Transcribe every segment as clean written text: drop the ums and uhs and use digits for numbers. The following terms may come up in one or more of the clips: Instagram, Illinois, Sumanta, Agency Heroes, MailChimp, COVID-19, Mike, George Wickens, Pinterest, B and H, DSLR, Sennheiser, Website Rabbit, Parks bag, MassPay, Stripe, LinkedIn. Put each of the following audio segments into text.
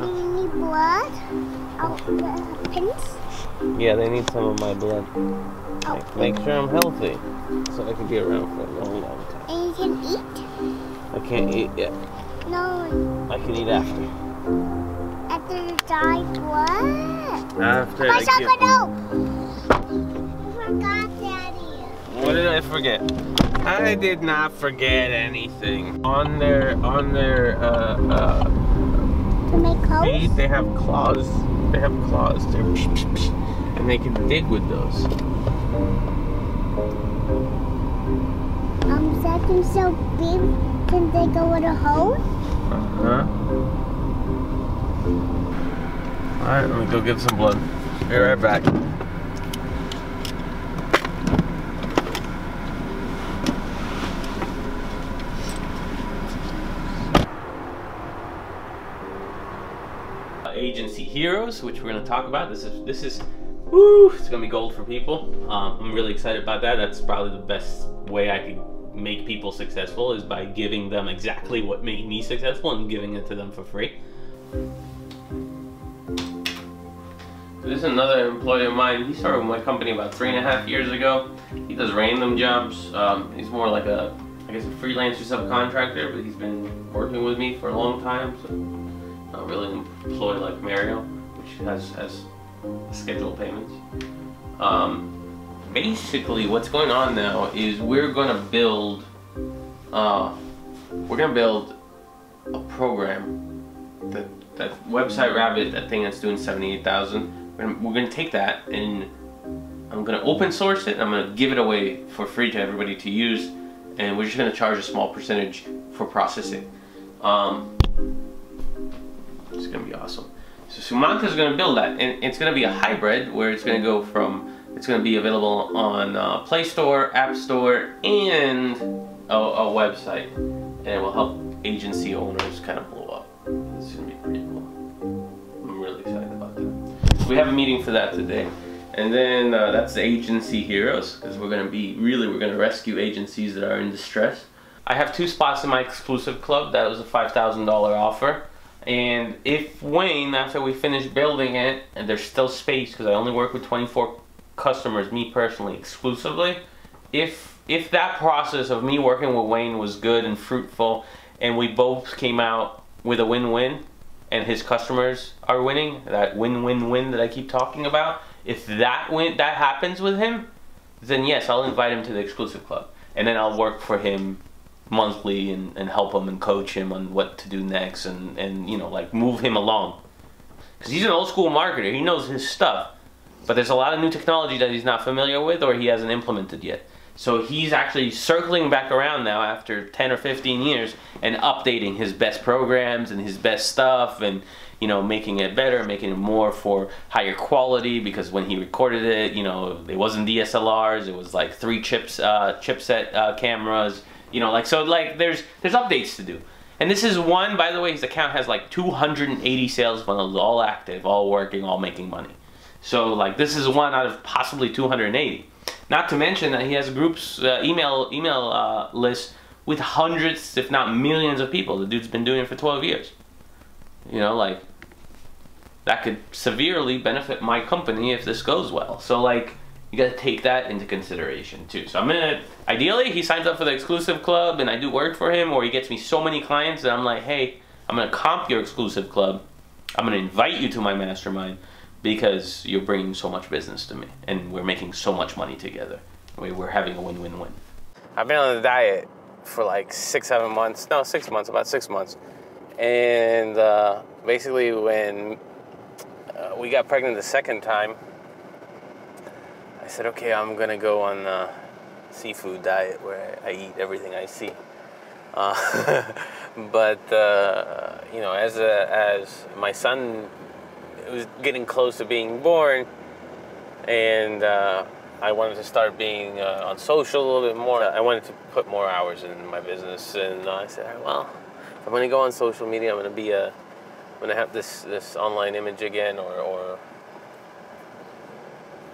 need blood? Pins? Yeah, they need some of my blood. Oh. Make sure I'm healthy, so I can be around for a long, long time. And you can eat? I can't eat yet. No. I can eat after. After you die, what? After I get... I forgot, Daddy. What did I forget? I did not forget anything. On their feet, they have claws. They have claws. And they can dig with those. That thing so big, can they go in a hole? Uh-huh. Alright, let me go get some blood. Be right back. Agency Heroes, which we're going to talk about. This is woo, it's going to be gold for people. I'm really excited about that. That's probably the best way I could make people successful is by giving them exactly what made me successful and giving it to them for free. This is another employee of mine. He started with my company about 3.5 years ago. He does random jobs. He's more like a, I guess, a freelancer subcontractor, but he's been working with me for a long time, so not really an employee like Mario, which has scheduled payments. Basically, what's going on now is we're gonna build a program that Website Rabbit, that thing that's doing 78,000. We're going to take that and I'm going to open source it and I'm going to give it away for free to everybody to use, and we're just going to charge a small percentage for processing. It's going to be awesome. So Sumanka's going to build that, and it's going to be a hybrid where it's going to go from, it's going to be available on Play Store, App Store, and a website, and it will help agency owners kind of blow up. It's going to be pretty cool. I'm really excited about that. We have a meeting for that today, and then that's the Agency Heroes, because we're gonna rescue agencies that are in distress. I have 2 spots in my exclusive club. That was a $5,000 offer, and if Wayne, after we finish building it, and there's still space, because I only work with 24 customers, me personally, exclusively. If that process of me working with Wayne was good and fruitful, and we both came out with a win-win, and his customers are winning, that win-win-win that I keep talking about, if that happens with him, then yes, I'll invite him to the exclusive club. And then I'll work for him monthly and help him and coach him on what to do next and you know, like, move him along. Because he's an old school marketer, he knows his stuff, but there's a lot of new technology that he's not familiar with or he hasn't implemented yet. So he's actually circling back around now after 10 or 15 years and updating his best programs and his best stuff and, you know, making it better, making it more for higher quality, because when he recorded it, you know, it wasn't DSLRs, it was like 3 chips, chipset cameras, you know, like, so like there's updates to do. And this is one, by the way, his account has like 280 sales funnels, all active, all working, all making money. So like this is one out of possibly 280. Not to mention that he has groups, email lists with hundreds, if not millions of people. The dude's been doing it for 12 years. You know, like, that could severely benefit my company if this goes well. So, like, you gotta take that into consideration, too. So I'm gonna, ideally, he signs up for the exclusive club and I do work for him, or he gets me so many clients that I'm like, hey, I'm gonna comp your exclusive club. I'm gonna invite you to my mastermind, because you're bringing so much business to me and we're making so much money together. We're having a win-win-win. I've been on a diet for like 6, 7 months. No, 6 months, about 6 months. And basically when we got pregnant the 2nd time, I said, okay, I'm gonna go on a seafood diet where I eat everything I see. But, you know, as my son, it was getting close to being born, and I wanted to start being on social a little bit more. I wanted to put more hours in my business, and I said, all right, well, if I'm going to go on social media, I'm going to be a, I'm going to have this online image again, or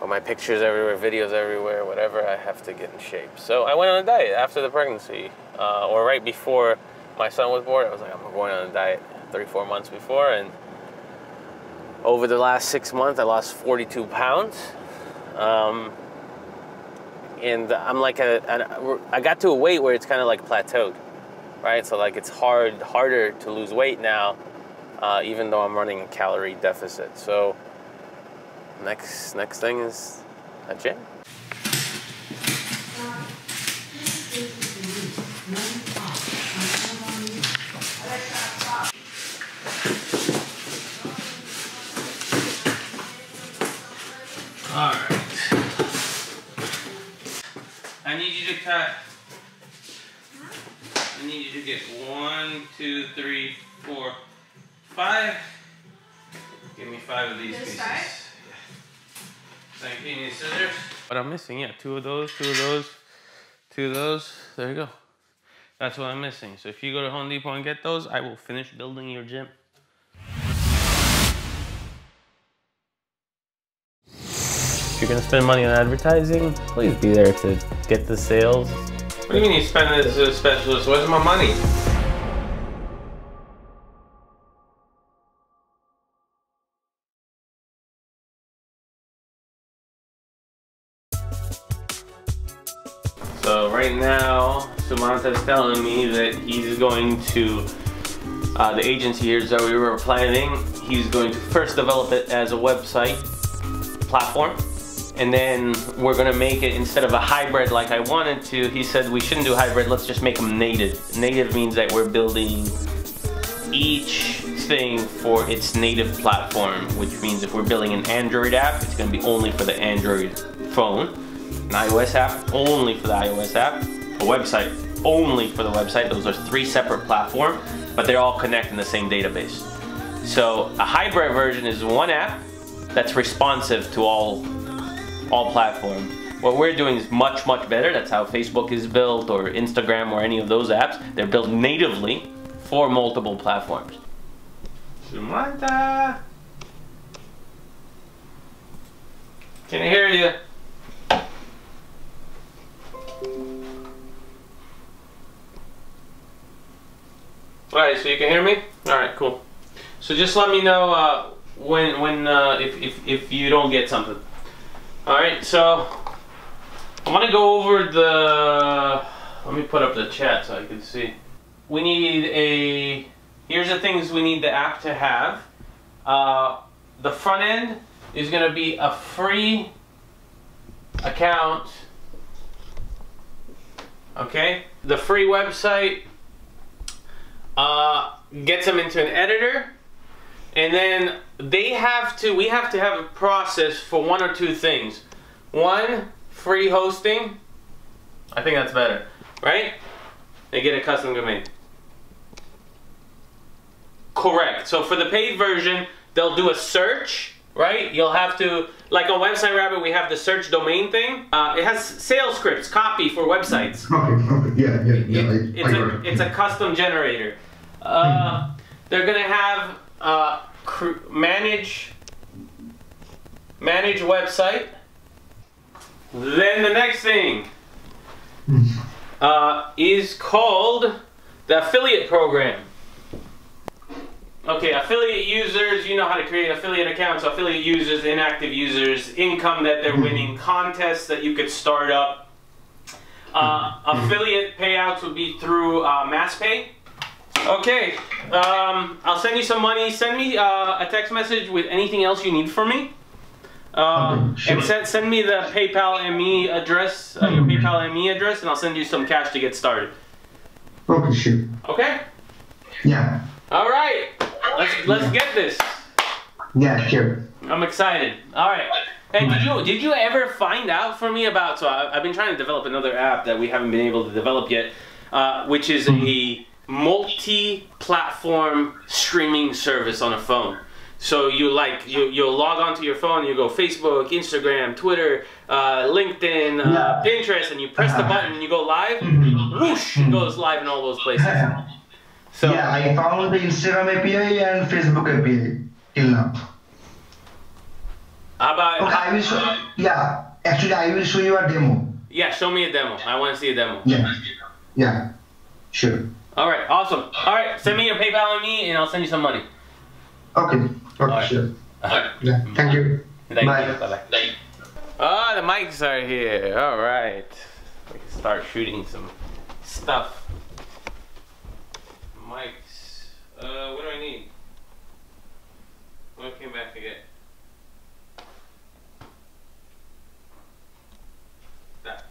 my pictures everywhere, videos everywhere, whatever. I have to get in shape. So I went on a diet after the pregnancy, or right before my son was born. I was like, I'm going on a diet 3, 4 months before, and Over the last 6 months, I lost 42 pounds. And I'm like, I got to a weight where it's kind of like plateaued, right? So like it's harder to lose weight now, even though I'm running a calorie deficit. So next thing is a gym. All right. I need you to get 1, 2, 3, 4, 5. Give me 5 of these pieces. Yeah. Thank you. You need scissors. What I'm missing, yeah, 2 of those, 2 of those, 2 of those. There you go. That's what I'm missing. So if you go to Home Depot and get those, I will finish building your gym. If you're gonna spend money on advertising, please be there to get the sales. What do you mean you spend as a specialist? Where's my money? So right now, Sumanta's telling me that he's going to, the agency here that we were planning, he's going to first develop it as a website platform. And then we're gonna make it, instead of a hybrid like I wanted to, he said we shouldn't do hybrid, let's just make them native. Native means that we're building each thing for its native platform, which means if we're building an Android app, it's gonna be only for the Android phone. An iOS app, only for the iOS app. A website, only for the website. Those are 3 separate platforms, but they all connect in the same database. So a hybrid version is one app that's responsive to all platform. What we're doing is much, much better. That's how Facebook is built, or Instagram, or any of those apps. They're built natively for multiple platforms. Sumanta! Can I hear you? All right, so you can hear me? All right, cool. So just let me know if you don't get something. Alright, so I want to go over the, let me put up the chat so I can see. We need a, here's the things we need the app to have. The front end is going to be a free account, okay? The free website gets them into an editor. And then we have to have a process for 1 or 2 things. 1, free hosting. I think that's better, right? They get a custom domain. Correct. So for the paid version, they'll do a search, right? You'll have to, like on Website Rabbit, we have the search domain thing. It has sales scripts, copy for websites. Okay. Yeah. It's a custom generator. They're gonna have manage website. Then the next thing is called the affiliate program. Okay, affiliate users, you know how to create affiliate accounts, affiliate users, inactive users, income that they're winning, contests that you could start up. Affiliate payouts would be through MassPay. Okay, I'll send you some money. Send me a text message with anything else you need from me. Sure. And send me the PayPal ME address, your PayPal ME address, and I'll send you some cash to get started. Okay, sure. Okay? Yeah. All right, let's get this. Yeah, sure. I'm excited. All right. Hey, did you ever find out for me about, so I've been trying to develop another app that we haven't been able to develop yet, which is a multi-platform streaming service on a phone. So you'll log onto your phone, you go Facebook, Instagram, Twitter, LinkedIn, Pinterest, and you press the button and you go live, whoosh, it goes live in all those places. So yeah, I found the Instagram API and Facebook API till now. How about I will show you, actually I will show you a demo. Yeah, show me a demo. I want to see a demo. Yeah, sure. All right, awesome. All right, send me your PayPal and I'll send you some money. Okay, sure. Yeah, thank you. Thank you. Bye-bye. Oh, the mics are here. All right. We can start shooting some stuff. Mics. What do I need? What came back to get? That.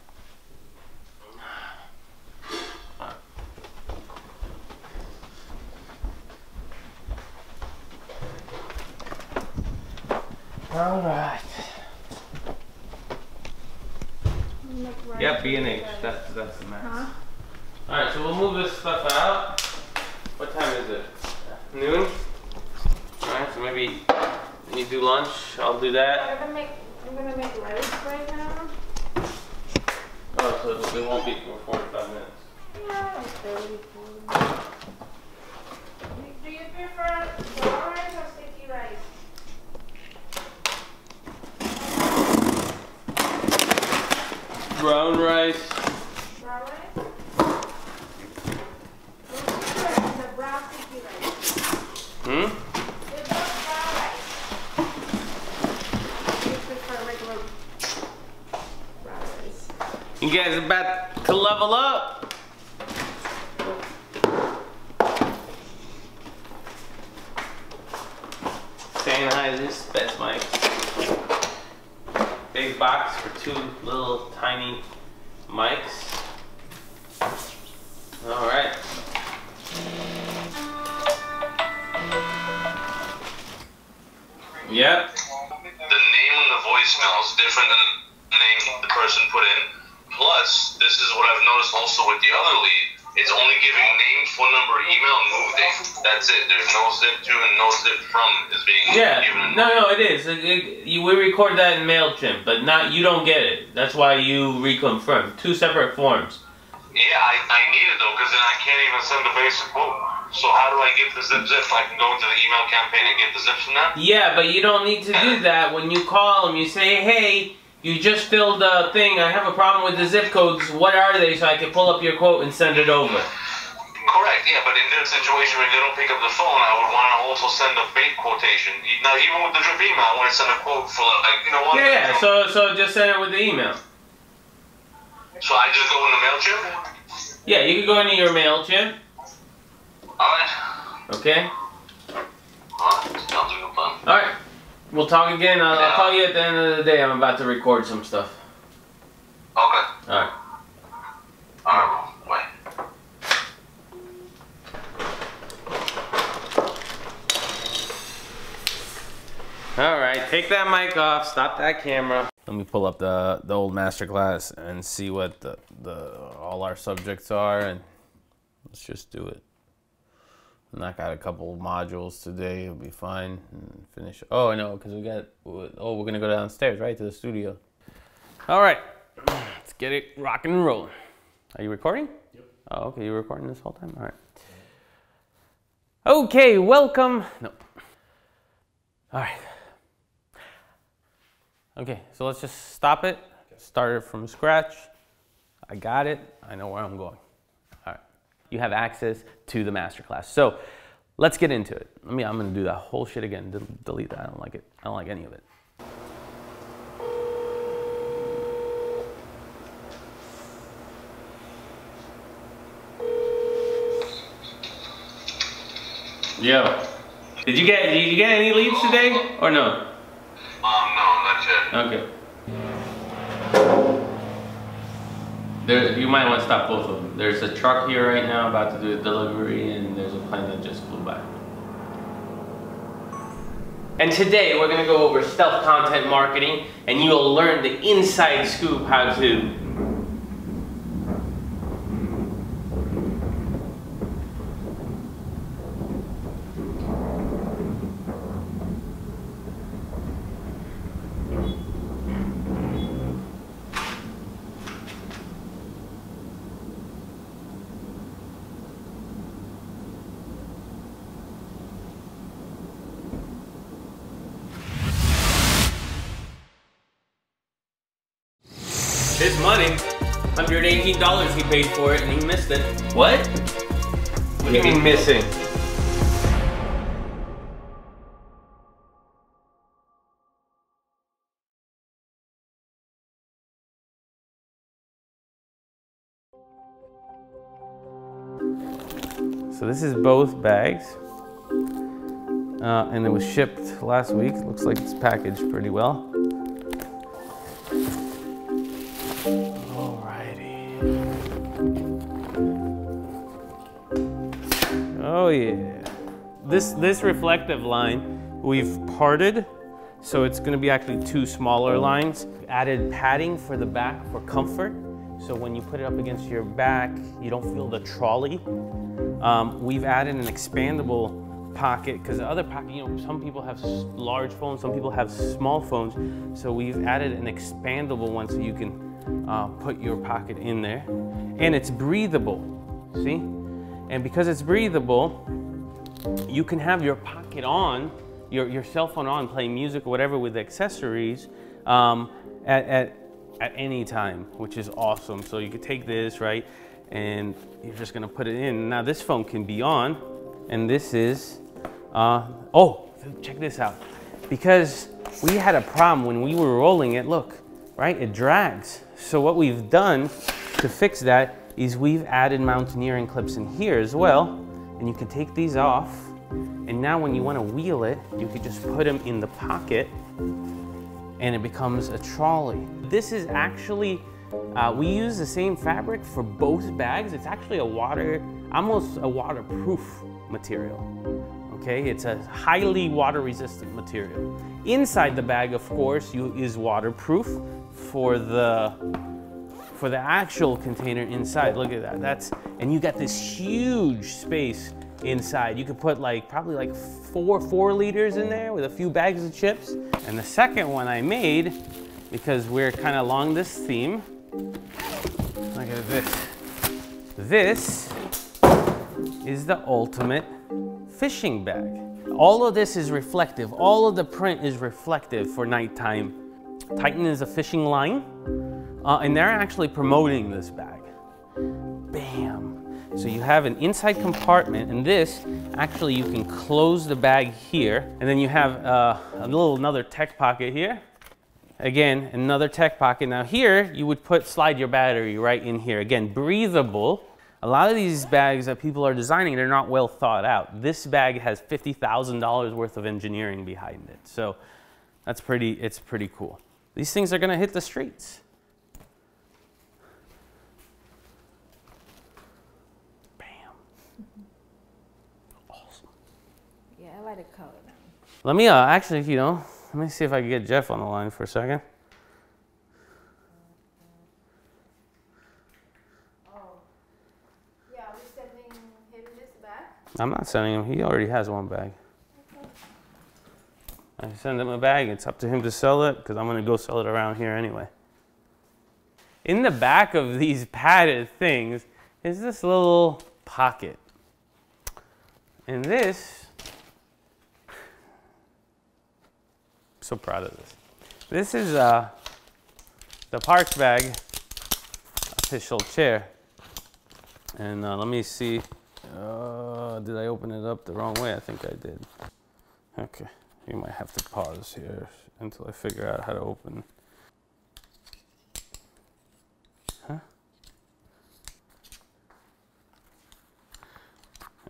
All right. Yeah, B and H. That's the max. Huh? All right, so we'll move this stuff out. What time is it? Noon. All right, so maybe when you do lunch, I'll do that. I'm gonna make rice right now. Oh, so it won't be for 45 minutes. Yeah, it's 34. Do you prefer brown rice or sticky rice? Brown rice. Brown rice? The brown sticky rice. The brown rice. You prefer regular brown rice. You guys are about to level up. Sennheiser's best mic. Big box for two little tiny mics. All right. Yep. The name on the voicemail is different than the name the person put in. Plus, this is what I've noticed also with the other lead. It's only giving name, phone number, email, and move date. That's it. There's no zip to and no zip from is being given. No, it is. We record that in MailChimp, but not. You don't get it. That's why you reconfirm. Two separate forms. Yeah, I need it though, because then I can't even send a basic quote. So how do I get the zip? I can go into the email campaign and get the zip from that? Yeah, but you don't need to do that. When you call them, you say, hey, you just filled a thing. I have a problem with the zip codes. What are they? So I can pull up your quote and send it over. Correct. Yeah, but in their situation, when they don't pick up the phone, I would want to also send a fake quotation. Now, even with the drip email, I want to send a quote for like, you know what? Yeah. So just send it with the email. So I just go into MailChimp. Yeah, you can go into your MailChimp. All right. Okay. All right. Sounds like a plan. All right. We'll talk again. I'll call you at the end of the day. I'm about to record some stuff. Okay. All right. All right. Wait. All right. Take that mic off. Stop that camera. Let me pull up the old masterclass and see what all our subjects are, and let's just do it. Knock out a couple modules today, it'll be fine, and finish. Oh, I know, because we're gonna go downstairs, right, to the studio. All right, let's get it rock and roll. Are you recording? Yep. Oh, okay, you were recording this whole time? All right. Okay, welcome. No. All right. Okay, so let's just stop it, start it from scratch. I got it, I know where I'm going. You have access to the masterclass. So let's get into it. I'm gonna do that whole shit again. Delete that, I don't like it. I don't like any of it. Yo, did you get any leads today or no? No, not yet. Okay. You might want to stop both of them. There's a truck here right now about to do a delivery, and there's a plane that just flew by. And today we're going to go over stealth content marketing, and you'll learn the inside scoop how to. His money, $118 he paid for it and he missed it. What? What do you mean missing? So this is both bags. And it was shipped last week. Looks like it's packaged pretty well. Alrighty. Oh yeah. This reflective line we've parted, so it's going to be actually two smaller lines. Added padding for the back for comfort, so when you put it up against your back, you don't feel the trolley. We've added an expandable pocket, because the other pocket, you know, some people have large phones, some people have small phones, so we've added an expandable one so you can put your pocket in there, and it's breathable, see? And because it's breathable, you can have your pocket on, your cell phone on, playing music or whatever with accessories at any time, which is awesome. So you could take this, right, and you're just gonna put it in. Now this phone can be on, and this is oh, check this out, because we had a problem when we were rolling it, look, right, it drags. So what we've done to fix that is we've added mountaineering clips in here as well, and you can take these off, and now when you want to wheel it, you could just put them in the pocket and it becomes a trolley. This is actually we use the same fabric for both bags. It's actually a waterproof material, okay? It's a highly water resistant material. Inside the bag, of course, is waterproof for the actual container inside. Look at that, and you got this huge space inside. You could put like, probably like four liters in there with a few bags of chips. And the second one I made, because we're kind of along this theme, look at this. This is the ultimate fishing bag. All of this is reflective. All of the print is reflective for nighttime. Titan is a fishing line, and they're actually promoting this bag. Bam. So you have an inside compartment, and this, actually you can close the bag here, and then you have another tech pocket here. Again, another tech pocket. Now here, you would slide your battery right in here. Again, breathable. A lot of these bags that people are designing, they're not well thought out. This bag has $50,000 worth of engineering behind it. So it's pretty cool. These things are gonna hit the streets. Bam. Awesome. Yeah, I like the color now. Let me, actually, if you know, let me see if I can get Jeff on the line for a second. I'm not sending him. He already has one bag. Okay. I send him a bag. It's up to him to sell it, because I'm going to go sell it around here anyway. In the back of these padded things is this little pocket. And this, I'm so proud of this. This is the Parks bag official chair. And let me see. Did I open it up the wrong way? I think I did. Okay, you might have to pause here until I figure out how to open. Huh?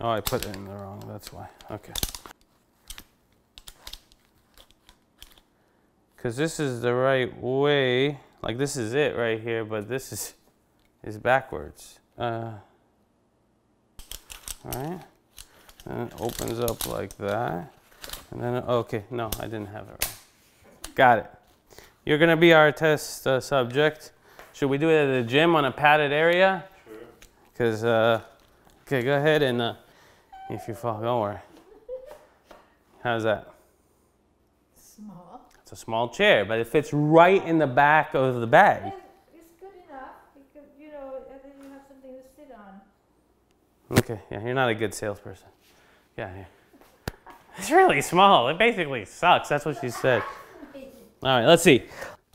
Oh, I put it in the wrong, that's why. Okay. Because this is the right way. Like, this is it right here, but this is backwards. All right, and it opens up like that, and then, okay, no, I didn't have it right. Got it. You're gonna be our test subject. Should we do it at the gym on a padded area? Sure. Because, okay, go ahead and, if you fall, don't worry. How's that? Small. It's a small chair, but it fits right in the back of the bag. Okay, yeah, you're not a good salesperson. Yeah, here. It's really small. It basically sucks. That's what she said. All right, let's see.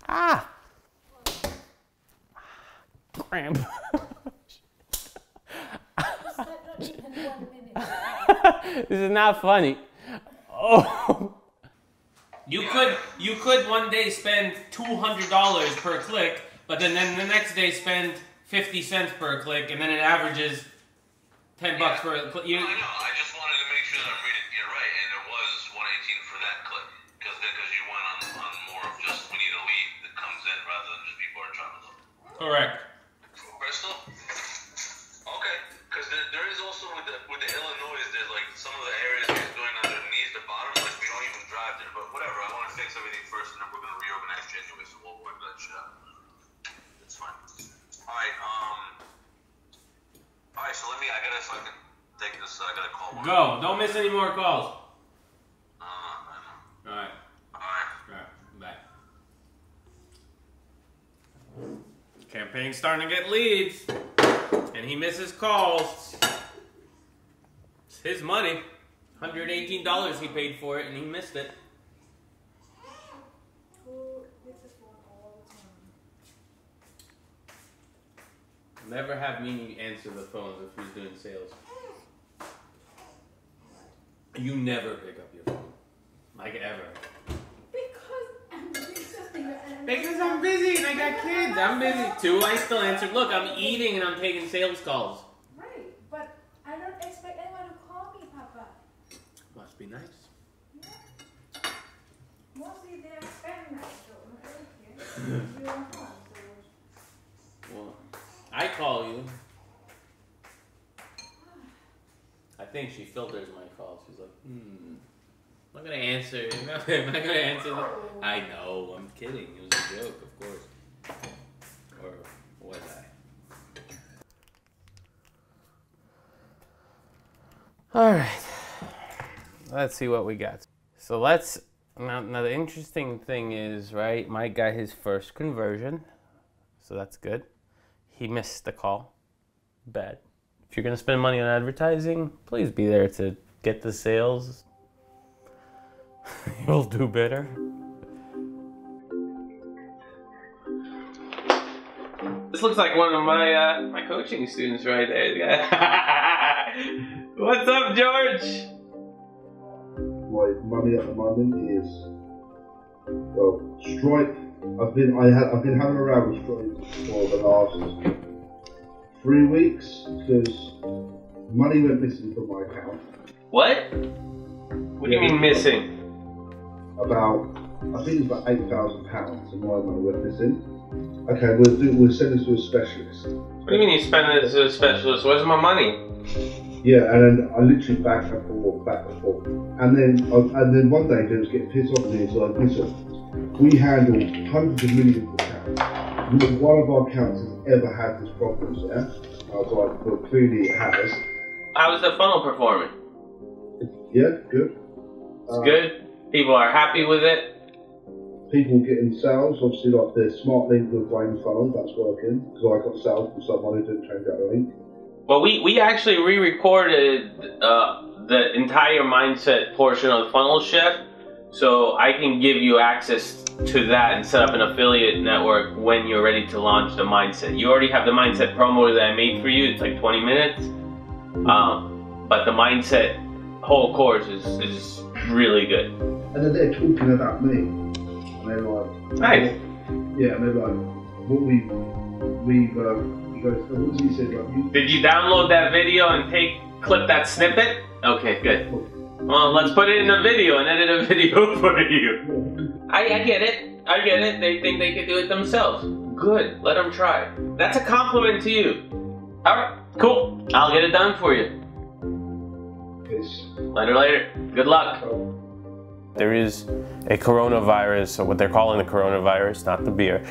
Ah! Cramp. This is not funny. Oh. You could one day spend $200 per click, but then the next day spend 50 cents per click, and then it averages $10 for a clip. You... I know. I just wanted to make sure that I'm reading it right, and there was 118 for that clip because you went on more of just we need a lead that comes in rather than just people are trying to look. Correct. Crystal. Okay, because there is also with the Illinois, there's like some of the areas that's going underneath the bottom, like we don't even drive there. But whatever, I want to fix everything first, and then we're gonna reorganize anyway, so we'll work that shit out. It's fine. All right. All right, so let me. I gotta fucking take this. I gotta call one. Go. Don't miss any more calls. I know. All right. Campaign's starting to get leads, and he misses calls. It's his money. $118 he paid for it, and he missed it. Never have me answer the phones if he's doing sales. You never pick up your phone. Like, ever. Because I'm busy and I got kids. I'm busy too. I still answer. Look, I'm eating and I'm taking sales calls. Right, but I don't expect anyone to call me, Papa. Must be nice. Yeah. Mostly they're spending my children. You don't call, so. Well, I call you. I think she filters my calls. She's like, I'm not gonna answer. I'm not gonna answer. I know. I'm kidding. It was a joke, of course. Or was I? All right. Let's see what we got. So let's. Now the interesting thing is, right? Mike got his first conversion, so that's good. He missed the call. Bad. If you're gonna spend money on advertising, please be there to get the sales. You'll do better. This looks like one of my my coaching students right there. What's up, George? My money at the moment is Stripe. I've been having a row with Stripe for the last 3 weeks because money went missing from my account. What? What do you mean missing? I think it's about £8,000 and why am I with this in? Okay, we'll send this to a specialist. What do you mean you spend this to a specialist? Where's my money? Yeah, and then I literally back and forth. And then one day they just get pissed off and so like, listen, we handle hundreds of millions of accounts. Not one of our accounts has ever had this problem, yeah? I was like, well, clearly it has. How's the funnel performing? Yeah, good. It's good? People are happy with it. People getting sales, obviously, like the smart link with Wayne funnel, that's working. Because I got sales from someone who didn't change that link. Well, we actually re-recorded the entire mindset portion of the funnel shift, so I can give you access to that and set up an affiliate network when you're ready to launch the mindset. You already have the mindset promo that I made for you. It's like 20 minutes, but the mindset whole course is really good. And then they're talking about me, and they're like, "Nice." Yeah, and they're like, "What what did you say about you?" Did you download that video and clip that snippet? Okay, good. Well, let's put it in a video and edit a video for you. I get it. I get it. They think they could do it themselves. Good. Let them try. That's a compliment to you. All right. Cool. I'll get it done for you. Peace. Later. Good luck. There is a coronavirus, or what they're calling the coronavirus, not the beer,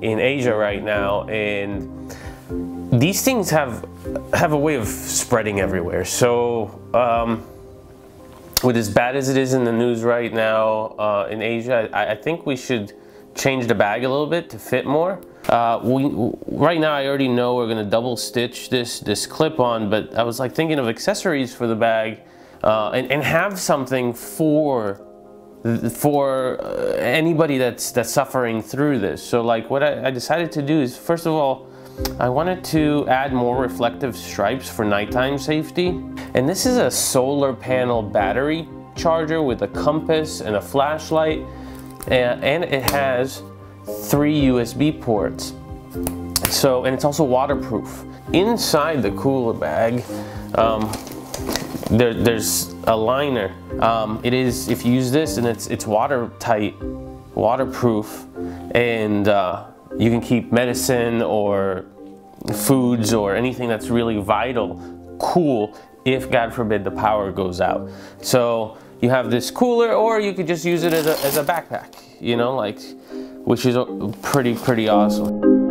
in Asia right now, and these things have a way of spreading everywhere. So with as bad as it is in the news right now in Asia, I think we should change the bag a little bit to fit more. Right now I already know we're gonna double stitch this clip on, but I was like thinking of accessories for the bag. And have something for anybody that's suffering through this. So like what I decided to do is, first of all, I wanted to add more reflective stripes for nighttime safety. And this is a solar panel battery charger with a compass and a flashlight, and it has 3 USB ports. So, and it's also waterproof. Inside the cooler bag, there's a liner. It is, if you use this, and it's watertight, waterproof, and you can keep medicine or foods or anything that's really vital cool if, God forbid, the power goes out. So you have this cooler, or you could just use it as a backpack, you know, like, which is pretty awesome.